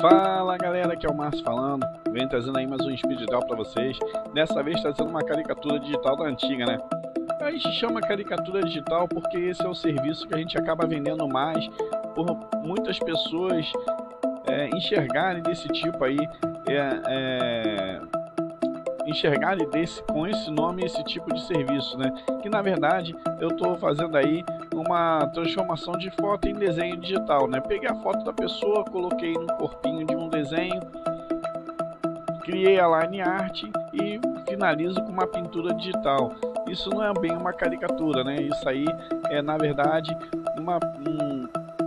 Fala galera, aqui é o Márcio falando. Venho trazendo aí mais um Speed Digital pra vocês. Dessa vez trazendo uma caricatura digital da antiga, né? A gente chama caricatura digital porque esse é o serviço que a gente acaba vendendo mais, por muitas pessoas enxergarem desse tipo aí, enxergarem com esse nome esse tipo de serviço, né? Que na verdade eu estou fazendo aí uma transformação de foto em desenho digital, né? Peguei a foto da pessoa, coloquei no corpinho de um desenho, criei a line art e finalizo com uma pintura digital. Isso não é bem uma caricatura, né? Isso aí é, na verdade,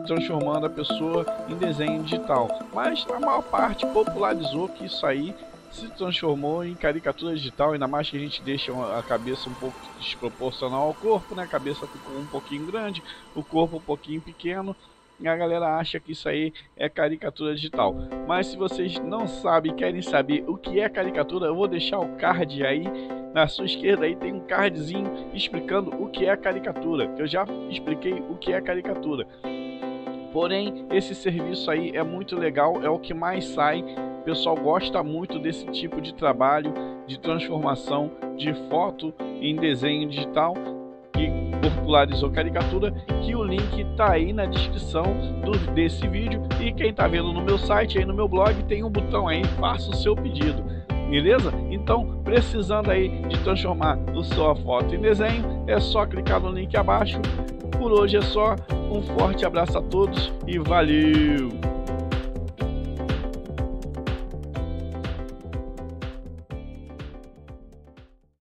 transformando a pessoa em desenho digital. Mas a maior parte popularizou que isso aí se transformou em caricatura digital, ainda mais que a gente deixa a cabeça um pouco desproporcional ao corpo, né? A cabeça ficou um pouquinho grande, o corpo um pouquinho pequeno, e a galera acha que isso aí é caricatura digital. Mas se vocês não sabem, querem saber o que é caricatura, eu vou deixar o card aí, na sua esquerda aí tem um cardzinho explicando o que é caricatura, que eu já expliquei o que é caricatura. Porém, esse serviço aí é muito legal, é o que mais sai. O pessoal gosta muito desse tipo de trabalho, de transformação de foto em desenho digital, que popularizou caricatura, que o link tá aí na descrição desse vídeo. E quem tá vendo no meu site, aí no meu blog, tem um botão aí, faça o seu pedido, beleza? Então, precisando aí de transformar a sua foto em desenho, é só clicar no link abaixo. Por hoje é só, um forte abraço a todos e valeu!